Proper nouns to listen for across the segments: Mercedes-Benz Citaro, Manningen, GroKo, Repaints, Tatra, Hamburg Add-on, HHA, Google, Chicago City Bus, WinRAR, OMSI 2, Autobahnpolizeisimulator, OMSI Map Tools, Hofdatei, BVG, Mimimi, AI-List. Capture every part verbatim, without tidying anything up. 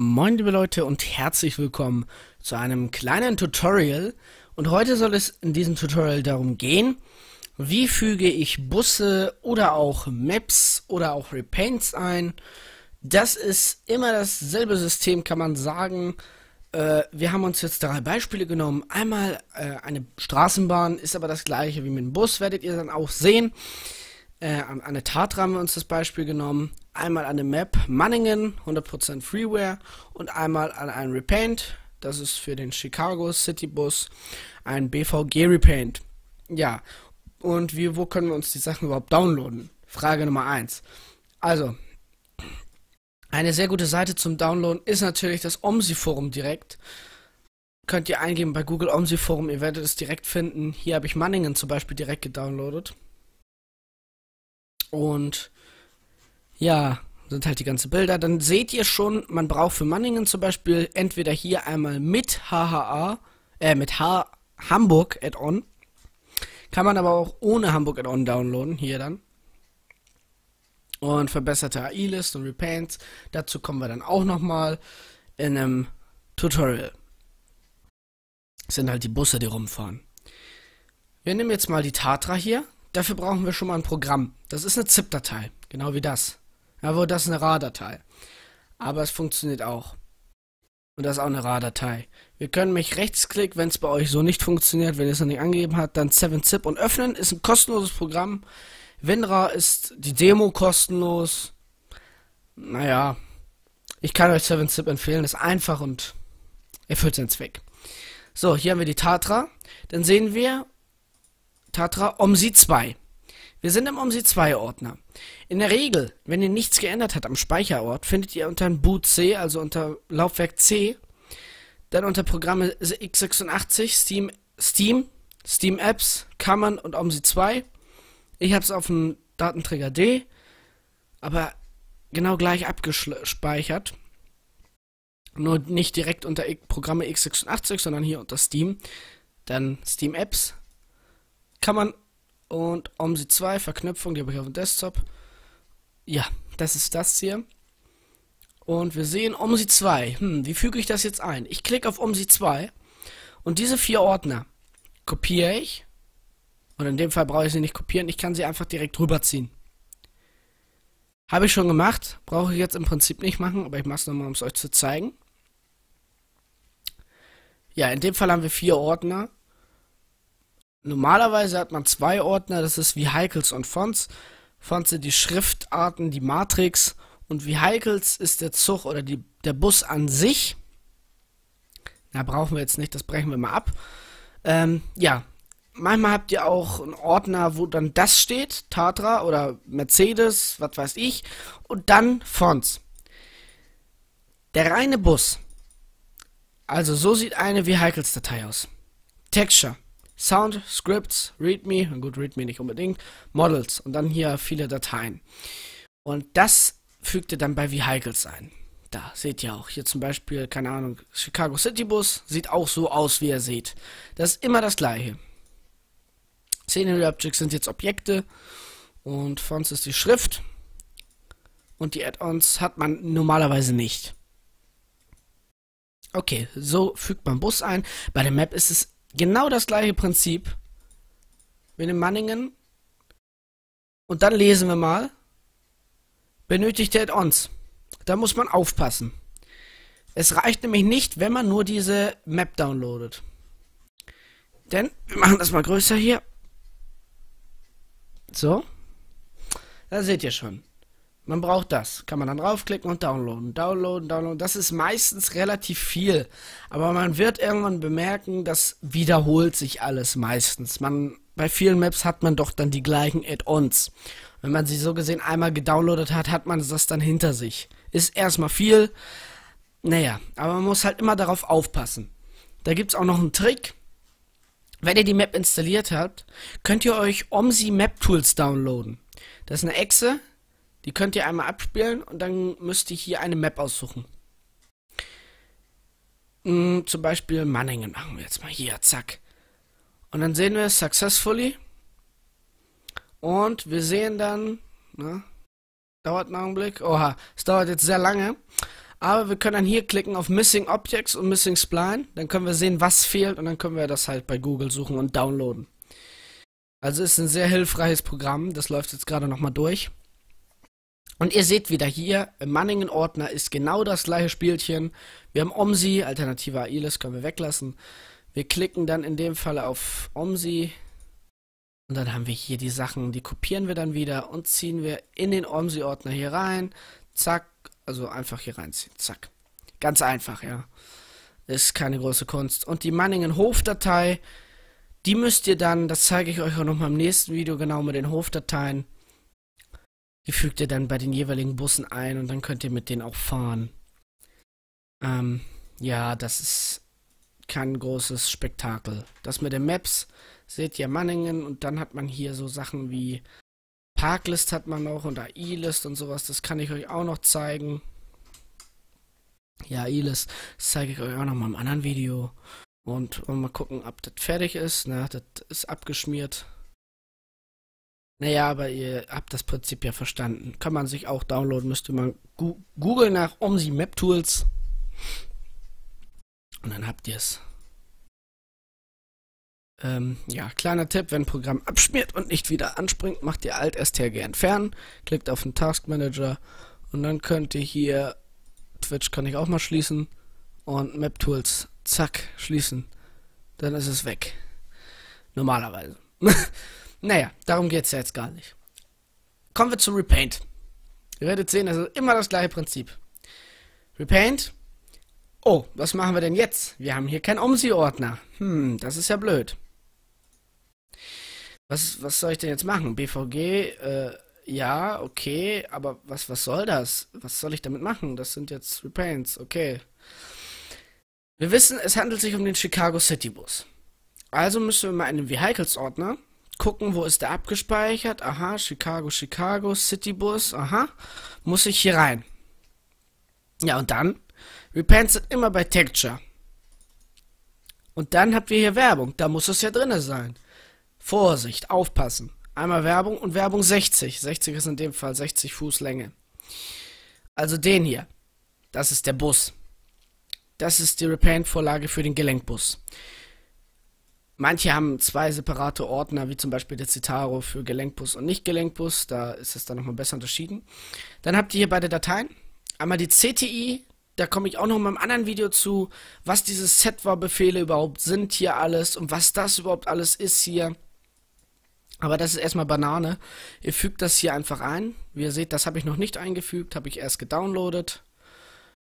Moin liebe Leute und herzlich willkommen zu einem kleinen Tutorial. Und heute soll es in diesem Tutorial darum gehen, wie füge ich Busse oder auch Maps oder auch Repaints ein. Das ist immer dasselbe System, kann man sagen. Äh, wir haben uns jetzt drei Beispiele genommen. Einmal äh, eine Straßenbahn, ist aber das gleiche wie mit dem Bus, werdet ihr dann auch sehen. Äh, an eine Tatra haben wir uns das Beispiel genommen. Einmal an der Map Manningen, hundert Prozent Freeware, und einmal an einen Repaint, das ist für den Chicago City Bus, ein B V G Repaint. Ja, und wie, wo können wir uns die Sachen überhaupt downloaden? Frage Nummer eins. Also, eine sehr gute Seite zum Downloaden ist natürlich das O M S I Forum direkt. Könnt ihr eingeben bei Google O M S I Forum, ihr werdet es direkt finden. Hier habe ich Manningen zum Beispiel direkt gedownloadet. Und ja, sind halt die ganzen Bilder. Dann seht ihr schon, man braucht für Manningen zum Beispiel entweder hier einmal mit H H A, äh, mit H Hamburg Add-on. Kann man aber auch ohne Hamburg Add-on downloaden, hier dann. Und verbesserte A I-List und Repaints. Dazu kommen wir dann auch nochmal in einem Tutorial. Das sind halt die Busse, die rumfahren. Wir nehmen jetzt mal die Tatra hier. Dafür brauchen wir schon mal ein Programm. Das ist eine ZIP-Datei, genau wie das. Aber das ist eine R A R-Datei. Aber es funktioniert auch. Und das ist auch eine R A R-Datei. Wir können mich rechtsklicken, wenn es bei euch so nicht funktioniert, wenn ihr es noch nicht angegeben habt, dann seven zip und öffnen. Ist ein kostenloses Programm. WinRAR ist die Demo kostenlos. Naja, ich kann euch seven zip empfehlen. Ist einfach und erfüllt seinen Zweck. So, hier haben wir die Tatra. Dann sehen wir Tatra O M S I zwei. Wir sind im O M S I zwei Ordner. In der Regel, wenn ihr nichts geändert habt am Speicherort, findet ihr unter Boot C, also unter Laufwerk C, dann unter Programme x sechsundachtzig, Steam, Steam, Steam Apps, Kammern und O M S I zwei. Ich habe es auf dem Datenträger D, aber genau gleich abgespeichert. Nur nicht direkt unter Programme x sechsundachtzig, sondern hier unter Steam. Dann Steam Apps, Kammern und O M S I zwei, Verknüpfung, die habe ich auf dem Desktop. Ja, das ist das hier. Und wir sehen O M S I zwei. Hm, wie füge ich das jetzt ein? Ich klicke auf O M S I zwei und diese vier Ordner kopiere ich. Und in dem Fall brauche ich sie nicht kopieren, ich kann sie einfach direkt rüberziehen. Habe ich schon gemacht, brauche ich jetzt im Prinzip nicht machen, aber ich mache es nochmal, um es euch zu zeigen. Ja, in dem Fall haben wir vier Ordner. Normalerweise hat man zwei Ordner, das ist Vehicles und Fonts. Fonts sind die Schriftarten, die Matrix, und Vehicles ist der Zug oder die, der Bus an sich. Na, brauchen wir jetzt nicht, das brechen wir mal ab. Ähm, ja, manchmal habt ihr auch einen Ordner, wo dann das steht, Tatra oder Mercedes, was weiß ich, und dann Fonts. Der reine Bus, also so sieht eine Vehicles-Datei aus. Texture. Sound, Scripts, Readme, gut, Readme nicht unbedingt, Models und dann hier viele Dateien. Und das fügt ihr dann bei Vehicles ein. Da seht ihr auch, hier zum Beispiel, keine Ahnung, Chicago City Bus, sieht auch so aus, wie ihr seht. Das ist immer das gleiche. Scenery Objects sind jetzt Objekte und Fonts ist die Schrift. Und die Add-ons hat man normalerweise nicht. Okay, so fügt man Bus ein. Bei der Map ist es genau das gleiche Prinzip. Wir nehmen Manningen und dann lesen wir mal benötigte Add-ons. Da muss man aufpassen. Es reicht nämlich nicht, wenn man nur diese Map downloadet. Denn, wir machen das mal größer hier. So. Da seht ihr schon. Man braucht das. Kann man dann draufklicken und downloaden. Downloaden, downloaden. Das ist meistens relativ viel. Aber man wird irgendwann bemerken, das wiederholt sich alles meistens. Man, bei vielen Maps hat man doch dann die gleichen Add-ons. Wenn man sie so gesehen einmal gedownloadet hat, hat man das dann hinter sich. Ist erstmal viel. Naja, aber man muss halt immer darauf aufpassen. Da gibt es auch noch einen Trick. Wenn ihr die Map installiert habt, könnt ihr euch O M S I Map Tools downloaden. Das ist eine Exe. Die könnt ihr einmal abspielen und dann müsst ihr hier eine Map aussuchen. Hm, zum Beispiel Manningen machen wir jetzt mal hier, zack. Und dann sehen wir Successfully. Und wir sehen dann, na, dauert einen Augenblick, oha, es dauert jetzt sehr lange. Aber wir können dann hier klicken auf Missing Objects und Missing Spline. Dann können wir sehen, was fehlt, und dann können wir das halt bei Google suchen und downloaden. Also ist ein sehr hilfreiches Programm. Das läuft jetzt gerade nochmal durch. Und ihr seht wieder hier, im Manningen-Ordner ist genau das gleiche Spielchen. Wir haben O M S I, alternative A I-List können wir weglassen. Wir klicken dann in dem Fall auf O M S I. Und dann haben wir hier die Sachen, die kopieren wir dann wieder und ziehen wir in den O M S I-Ordner hier rein. Zack, also einfach hier reinziehen, zack. Ganz einfach, ja. Ist keine große Kunst. Und die Manningen-Hofdatei, die müsst ihr dann, das zeige ich euch auch nochmal im nächsten Video, genau mit den Hofdateien. Die fügt ihr dann bei den jeweiligen Bussen ein und dann könnt ihr mit denen auch fahren. Ähm, ja, das ist kein großes Spektakel. Das mit den Maps, seht ihr Manningen, und dann hat man hier so Sachen wie Parklist hat man auch und A I-List und sowas. Das kann ich euch auch noch zeigen. Ja, A I-List, das zeige ich euch auch noch mal im anderen Video. Und wollen wir mal gucken, ob das fertig ist. Na, das ist abgeschmiert. Naja, aber ihr habt das Prinzip ja verstanden. Kann man sich auch downloaden, müsst ihr mal googeln nach O M S I Map Tools. Und dann habt ihr es. Ähm, ja, kleiner Tipp, wenn ein Programm abschmiert und nicht wieder anspringt, macht ihr Alt-S T R G entfernen, klickt auf den Task Manager und dann könnt ihr hier, Twitch kann ich auch mal schließen, und Map Tools, zack, schließen. Dann ist es weg. Normalerweise. Naja, darum geht es ja jetzt gar nicht. Kommen wir zu Repaint. Ihr werdet sehen, also immer das gleiche Prinzip. Repaint. Oh, was machen wir denn jetzt? Wir haben hier keinen O M S I-Ordner. Hm, das ist ja blöd. Was, was soll ich denn jetzt machen? B V G, äh, ja, okay, aber was, was soll das? Was soll ich damit machen? Das sind jetzt Repaints, okay. Wir wissen, es handelt sich um den Chicago City Bus. Also müssen wir mal in den Vehicles-Ordner gucken, wo ist der abgespeichert. Aha, Chicago, Chicago, City Bus, aha. Muss ich hier rein. Ja, und dann? Repaints sind immer bei Texture. Und dann habt ihr hier Werbung. Da muss es ja drin sein. Vorsicht, aufpassen. Einmal Werbung und Werbung sechzig. sechzig ist in dem Fall sechzig Fuß Länge. Also den hier. Das ist der Bus. Das ist die Repaint-Vorlage für den Gelenkbus. Manche haben zwei separate Ordner, wie zum Beispiel der Citaro für Gelenkbus und Nicht-Gelenkbus. Da ist es dann nochmal besser unterschieden. Dann habt ihr hier beide Dateien. Einmal die C T I. Da komme ich auch noch in meinem anderen Video zu, was diese Setvar-Befehle überhaupt sind hier alles und was das überhaupt alles ist hier. Aber das ist erstmal Banane. Ihr fügt das hier einfach ein. Wie ihr seht, das habe ich noch nicht eingefügt, habe ich erst gedownloadet.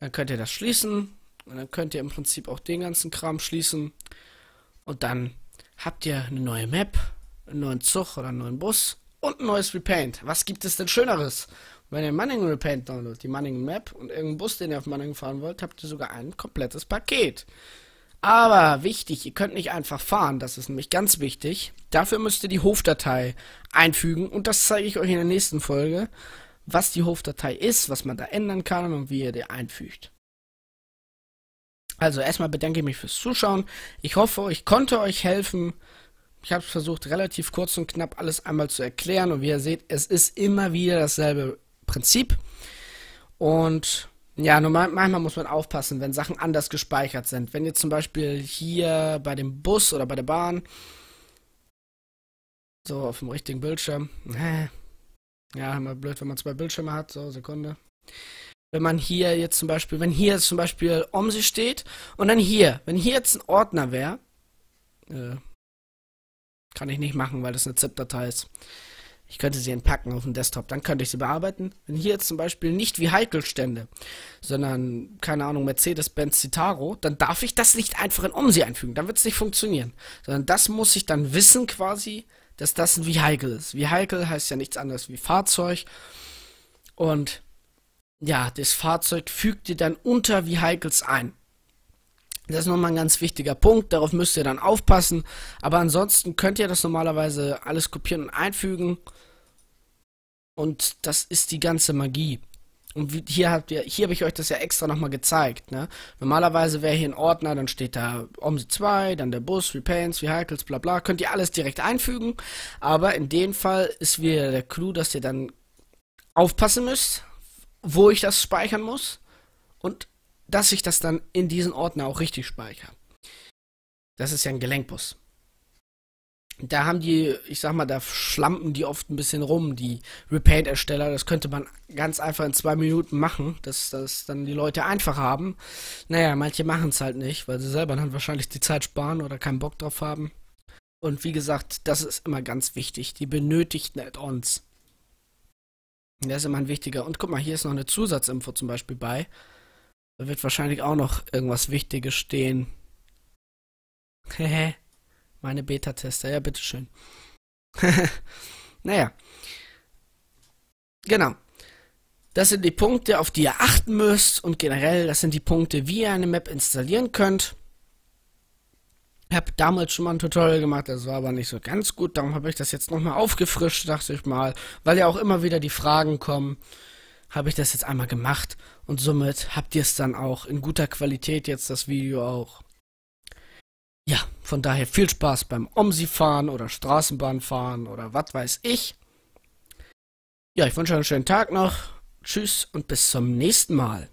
Dann könnt ihr das schließen und dann könnt ihr im Prinzip auch den ganzen Kram schließen. Und dann habt ihr eine neue Map, einen neuen Zug oder einen neuen Bus und ein neues Repaint. Was gibt es denn Schöneres? Wenn ihr Manningen Repaint downloadet, die Manningen Map und irgendeinen Bus, den ihr auf Manningen fahren wollt, habt ihr sogar ein komplettes Paket. Aber wichtig, ihr könnt nicht einfach fahren, das ist nämlich ganz wichtig. Dafür müsst ihr die Hofdatei einfügen und das zeige ich euch in der nächsten Folge, was die Hofdatei ist, was man da ändern kann und wie ihr die einfügt. Also erstmal bedanke ich mich fürs Zuschauen. Ich hoffe, ich konnte euch helfen. Ich habe versucht, relativ kurz und knapp alles einmal zu erklären und wie ihr seht, es ist immer wieder dasselbe Prinzip. Und ja, normal, manchmal muss man aufpassen, wenn Sachen anders gespeichert sind. Wenn ihr zum Beispiel hier bei dem Bus oder bei der Bahn so auf dem richtigen Bildschirm, ja, immer blöd, wenn man zwei Bildschirme hat, so Sekunde. Wenn man hier jetzt zum Beispiel, wenn hier jetzt zum Beispiel O M S I steht und dann hier, wenn hier jetzt ein Ordner wäre, äh, kann ich nicht machen, weil das eine ZIP-Datei ist. Ich könnte sie entpacken auf dem Desktop, dann könnte ich sie bearbeiten. Wenn hier jetzt zum Beispiel nicht wie Vehicle stände, sondern, keine Ahnung, Mercedes-Benz Citaro, dann darf ich das nicht einfach in O M S I einfügen, dann wird es nicht funktionieren. Sondern das muss ich dann wissen quasi, dass das ein Vehicle ist. Vehicle heißt ja nichts anderes wie Fahrzeug. Und ja, das Fahrzeug fügt ihr dann unter Vehicles ein. Das ist nochmal ein ganz wichtiger Punkt, darauf müsst ihr dann aufpassen. Aber ansonsten könnt ihr das normalerweise alles kopieren und einfügen. Und das ist die ganze Magie. Und hier habt ihr, hier habe ich euch das ja extra nochmal gezeigt. Ne? Normalerweise wäre hier ein Ordner, dann steht da O M S I zwei, dann der Bus, Repaints, Vehicles, bla bla. Könnt ihr alles direkt einfügen. Aber in dem Fall ist wieder der Clou, dass ihr dann aufpassen müsst, wo ich das speichern muss. und dass ich das dann in diesen Ordner auch richtig speichere. Das ist ja ein Gelenkbus. Da haben die, ich sag mal, da schlampen die oft ein bisschen rum, die Repaint-Ersteller. Das könnte man ganz einfach in zwei Minuten machen, dass das dann die Leute einfach haben. Naja, manche machen es halt nicht, weil sie selber dann wahrscheinlich die Zeit sparen oder keinen Bock drauf haben. Und wie gesagt, das ist immer ganz wichtig, die benötigten Add-ons. Das ist immer ein wichtiger. Und guck mal, hier ist noch eine Zusatzinfo zum Beispiel bei. Da wird wahrscheinlich auch noch irgendwas Wichtiges stehen. Hehe. Meine Beta-Tester, ja, bitteschön. Naja. Genau. Das sind die Punkte, auf die ihr achten müsst. Und generell, das sind die Punkte, wie ihr eine Map installieren könnt. Ich habe damals schon mal ein Tutorial gemacht, das war aber nicht so ganz gut. Darum habe ich das jetzt nochmal aufgefrischt, dachte ich mal. Weil ja auch immer wieder die Fragen kommen, habe ich das jetzt einmal gemacht. Und somit habt ihr es dann auch in guter Qualität jetzt, das Video auch. Ja, von daher viel Spaß beim O M S I fahren oder Straßenbahn fahren oder was weiß ich. Ja, ich wünsche euch einen schönen Tag noch. Tschüss und bis zum nächsten Mal.